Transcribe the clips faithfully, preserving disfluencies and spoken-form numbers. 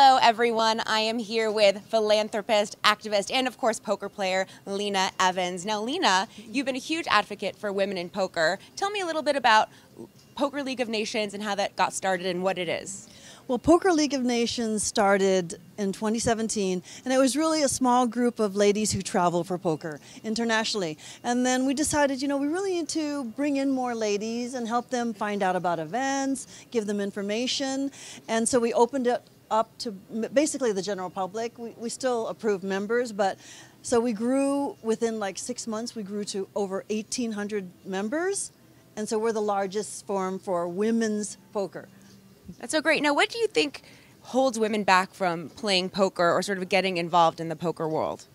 Hello, everyone. I am here with philanthropist, activist, and of course, poker player, Lena Evans. Now, Lena, you've been a huge advocate for women in poker. Tell me a little bit about Poker League of Nations and how that got started and what it is. Well, Poker League of Nations started in twenty seventeen, and it was really a small group of ladies who travel for poker internationally. And then we decided, you know, we really need to bring in more ladies and help them find out about events, give them information. And so we opened it up to basically the general public. We, we still approve members, but so we grew within like six months, we grew to over eighteen hundred members. And so we're the largest forum for women's poker. That's so great. Now, what do you think holds women back from playing poker or sort of getting involved in the poker world?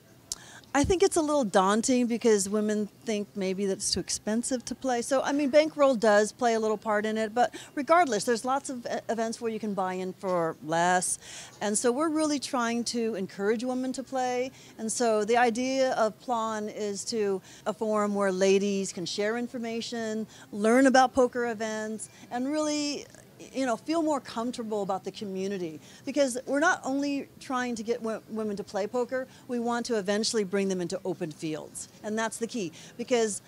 I think it's a little daunting because women think maybe that's too expensive to play. So, I mean, bankroll does play a little part in it, but regardless, there's lots of events where you can buy in for less. And so we're really trying to encourage women to play. And so the idea of PLON is to a forum where ladies can share information, learn about poker events, and really, you know, feel more comfortable about the community, because we're not only trying to get women to play poker, we want to eventually bring them into open fields. And that's the key, because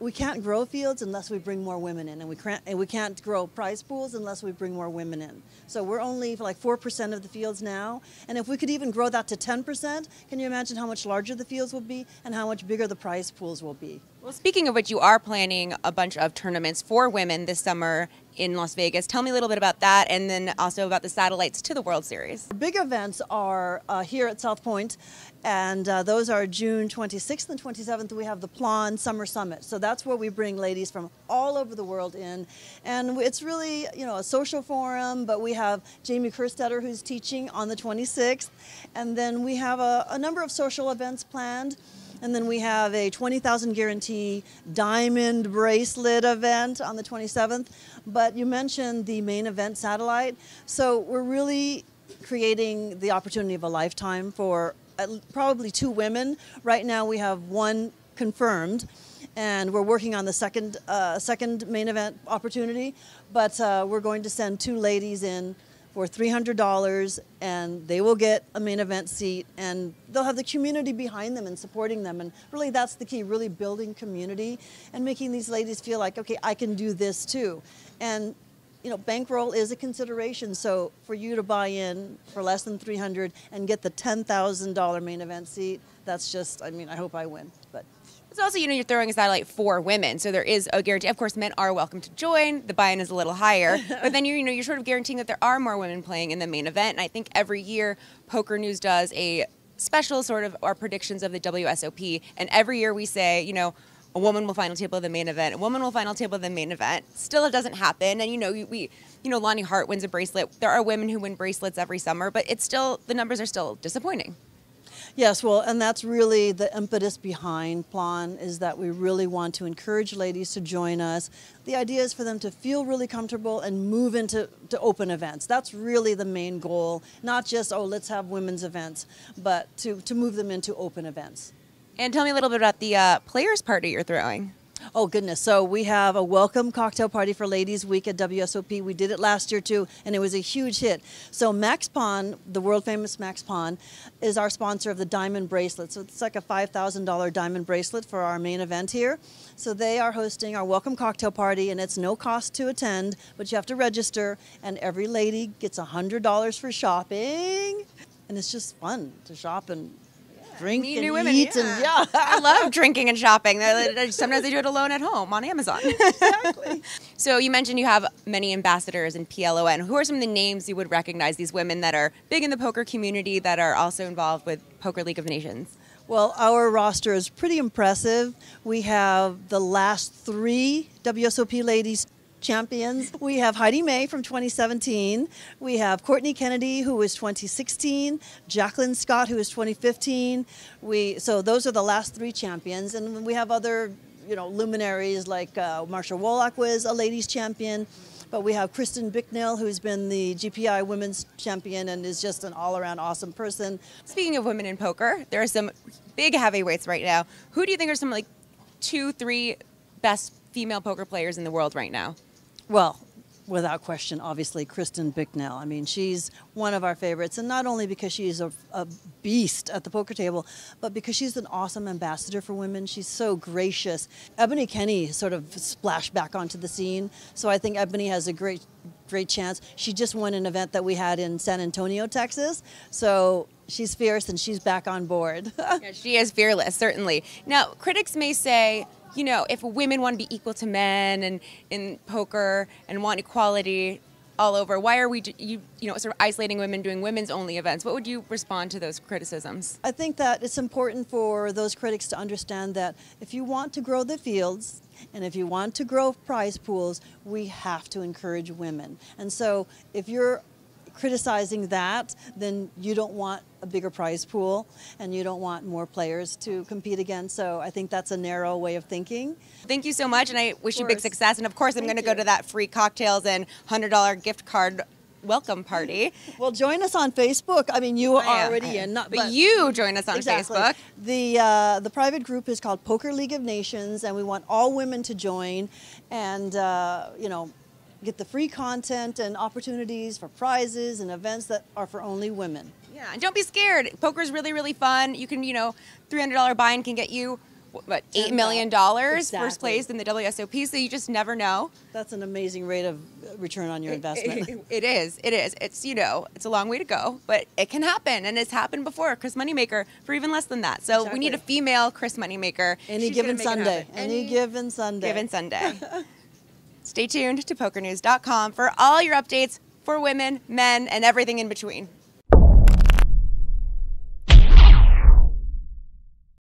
we can't grow fields unless we bring more women in, and we can't, and we can't grow prize pools unless we bring more women in. So we're only like four percent of the fields now, and if we could even grow that to ten percent, can you imagine how much larger the fields will be and how much bigger the prize pools will be? Well, speaking of which, you are planning a bunch of tournaments for women this summer in Las Vegas. Tell me a little bit about that, and then also about the satellites to the World Series. Our big events are uh, here at South Point, and uh, those are June twenty-sixth and twenty-seventh. We have the PLON Summer Summit, so that's where we bring ladies from all over the world in, and it's really, you know, a social forum. But we have Jamie Kerstetter, who's teaching on the twenty-sixth, and then we have a, a number of social events planned. And then we have a twenty thousand guarantee diamond bracelet event on the twenty-seventh. But you mentioned the main event satellite. So we're really creating the opportunity of a lifetime for probably two women. Right now we have one confirmed, and we're working on the second, uh, second main event opportunity. But uh, we're going to send two ladies in for three hundred dollars, and they will get a main event seat, and they'll have the community behind them and supporting them. And really, that's the key, really building community and making these ladies feel like, okay, I can do this too. And, you know, bankroll is a consideration. So for you to buy in for less than three hundred dollars and get the ten thousand dollar main event seat, that's just, I mean, I hope I win, but. It's also, you know, you're throwing a satellite for women, so there is a guarantee. Of course, men are welcome to join. The buy-in is a little higher, but then you, you know, you're sort of guaranteeing that there are more women playing in the main event. And I think every year, Poker News does a special sort of our predictions of the W S O P, and every year we say, you know, a woman will final table of the main event. A woman will final table of the main event. Still, it doesn't happen. And you know, we, you know, Lonnie Hart wins a bracelet. There are women who win bracelets every summer, but it's still, the numbers are still disappointing. Yes, well, and that's really the impetus behind PLON, is that we really want to encourage ladies to join us. The idea is for them to feel really comfortable and move into to open events. That's really the main goal, not just, oh, let's have women's events, but to, to move them into open events. And tell me a little bit about the uh, players' party you're throwing. Oh, goodness. So we have a welcome cocktail party for Ladies Week at W S O P. We did it last year, too, and it was a huge hit. So Max Pond, the world-famous Max Pond, is our sponsor of the diamond bracelet. So it's like a five thousand dollar diamond bracelet for our main event here. So they are hosting our welcome cocktail party, and it's no cost to attend, but you have to register, and every lady gets one hundred dollars for shopping. And it's just fun to shop and drink and new women. Eat, yeah. And yeah. I love drinking and shopping. Sometimes I do it alone at home on Amazon. Exactly. So you mentioned you have many ambassadors in PLON. Who are some of the names you would recognize, these women that are big in the poker community that are also involved with Poker League of Nations? Well, our roster is pretty impressive. We have the last three W S O P ladies champions. We have Heidi May from twenty seventeen. We have Courtney Kennedy, who was twenty sixteen. Jacqueline Scott, who was twenty fifteen. We so those are the last three champions, and we have other, you know, luminaries like uh, Marsha Wolak was a ladies champion. But we have Kristen Bicknell, who's been the G P I women's champion and is just an all-around awesome person. Speaking of women in poker, there are some big heavyweights right now. Who do you think are some like two, three best female poker players in the world right now? Well, without question, obviously, Kristen Bicknell. I mean, she's one of our favorites, and not only because she's a, a beast at the poker table, but because she's an awesome ambassador for women. She's so gracious. Ebony Kenny sort of splashed back onto the scene, so I think Ebony has a great, great chance. She just won an event that we had in San Antonio, Texas, so she's fierce and she's back on board. Yeah, she is fearless, certainly. Now, critics may say, you know, if women want to be equal to men and in poker and want equality all over, why are we, you, you know, sort of isolating women, doing women's only events? What would you respond to those criticisms? I think that it's important for those critics to understand that if you want to grow the fields, and if you want to grow prize pools, we have to encourage women. And so if you're criticizing that, then you don't want a bigger prize pool and you don't want more players to compete against. So I think that's a narrow way of thinking. Thank you so much, and I wish you big success. And of course, I'm going to go to that free cocktails and one hundred dollar gift card welcome party. Well, join us on Facebook. I mean, you are I already am, in. Not, but, but you join us on exactly. Facebook. The uh, the private group is called Poker League of Nations, and we want all women to join and, uh, you know, get the free content and opportunities for prizes and events that are for only women. Yeah, and don't be scared. Poker's really, really fun. You can, you know, three hundred dollar buy-in can get you, what, eight million dollars exactly. First place in the W S O P, so you just never know. That's an amazing rate of return on your investment. It, it, it is, it is. It's, you know, it's a long way to go, but it can happen, and it's happened before. Chris Moneymaker for even less than that. So exactly. We need a female Chris Moneymaker. Any She's given Sunday. Any, Any given Sunday. Given Sunday. Stay tuned to poker news dot com for all your updates for women, men, and everything in between.